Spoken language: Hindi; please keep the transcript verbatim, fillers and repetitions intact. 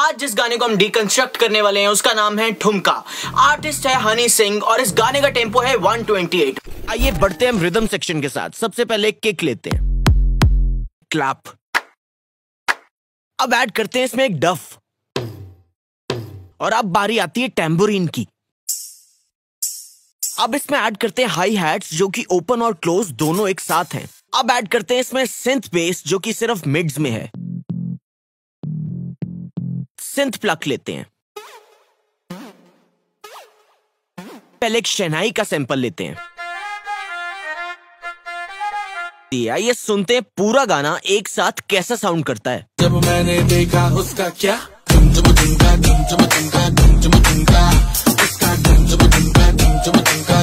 आज जिस गाने को हम डिकंस्ट्रक्ट करने वाले हैं उसका नाम है ठुमका। आर्टिस्ट है हनी सिंह और इस गाने का टेम्पो है एक सौ अट्ठाईस। आइए बढ़ते हैं रिदम सेक्शन के साथ। सबसे पहले किक लेते हैं, क्लैप। अब ऐड करते हैं इसमें एक डफ और अब बारी आती है टैम्बोरिन की। अब इसमें ऐड करते हैं हाई हैट्स जो कि ओपन और क्लोज दोनों एक साथ हैं। अब ऐड करते हैं इसमें सिंथ बेस जो कि सिर्फ मिड्स में है। सिंथ प्लक लेते हैं। पहले एक शहनाई का सैंपल लेते हैं। ये सुनते हैं पूरा गाना एक साथ कैसा साउंड करता है। जब मैंने देखा उसका क्या उसका